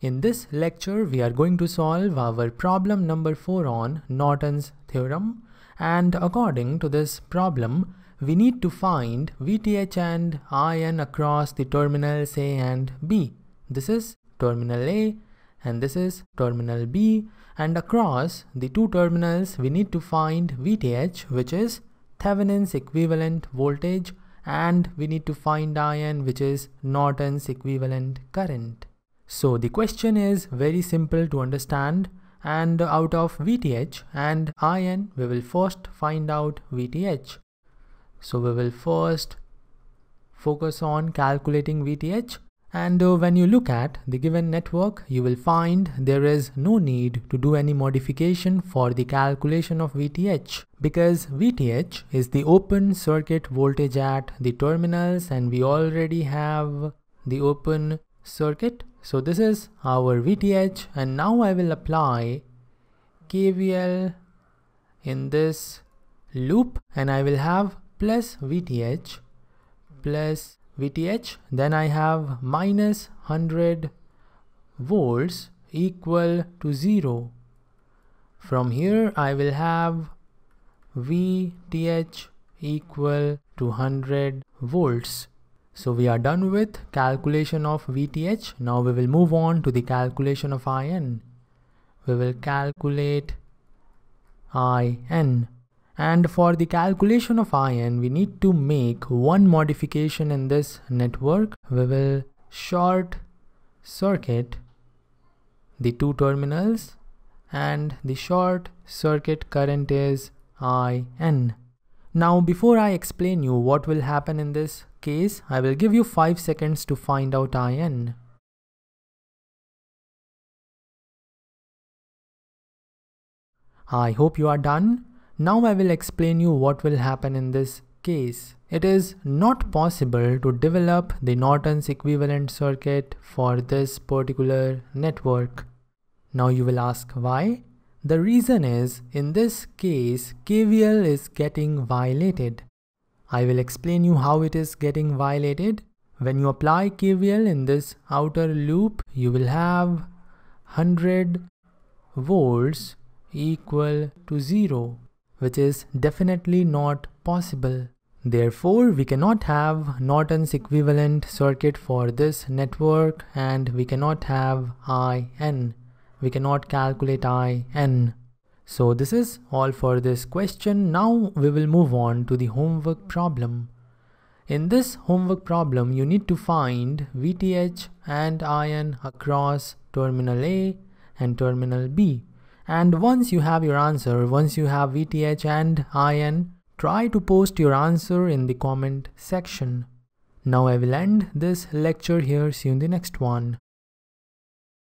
In this lecture, we are going to solve our problem number 4 on Norton's theorem, and according to this problem, we need to find VTH and IN across the terminals A and B. This is terminal A and this is terminal B, and across the two terminals we need to find VTH, which is Thevenin's equivalent voltage, and we need to find IN, which is Norton's equivalent current. So the question is very simple to understand, and out of VTH and IN we will first find out VTH. So we will first focus on calculating VTH, and when you look at the given network you will find there is no need to do any modification for the calculation of VTH, because VTH is the open circuit voltage at the terminals and we already have the open circuit. So this is our VTH, and now I will apply KVL in this loop and I will have plus VTH, then I have minus 100 volts equal to 0. From here I will have VTH equal to 100 volts. So we are done with calculation of VTH. Now we will move on to the calculation of IN. We will calculate IN. And for the calculation of IN, we need to make one modification in this network. We will short circuit the two terminals, and the short circuit current is IN. Now before I explain you what will happen in this case, I will give you 5 seconds to find out IN. I hope you are done. Now I will explain you what will happen in this case. It is not possible to develop the Norton's equivalent circuit for this particular network. Now you will ask why? The reason is, in this case, KVL is getting violated. I will explain you how it is getting violated. When you apply KVL in this outer loop, you will have 100 volts equal to 0, which is definitely not possible. Therefore, we cannot have Norton's equivalent circuit for this network, and we cannot have IN. We cannot calculate IN. So this is all for this question. Now we will move on to the homework problem. In this homework problem, you need to find VTH and IN across terminal A and terminal B. And once you have your answer, once you have VTH and IN, try to post your answer in the comment section. Now I will end this lecture here. See you in the next one.